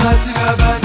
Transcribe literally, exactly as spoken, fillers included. dancing.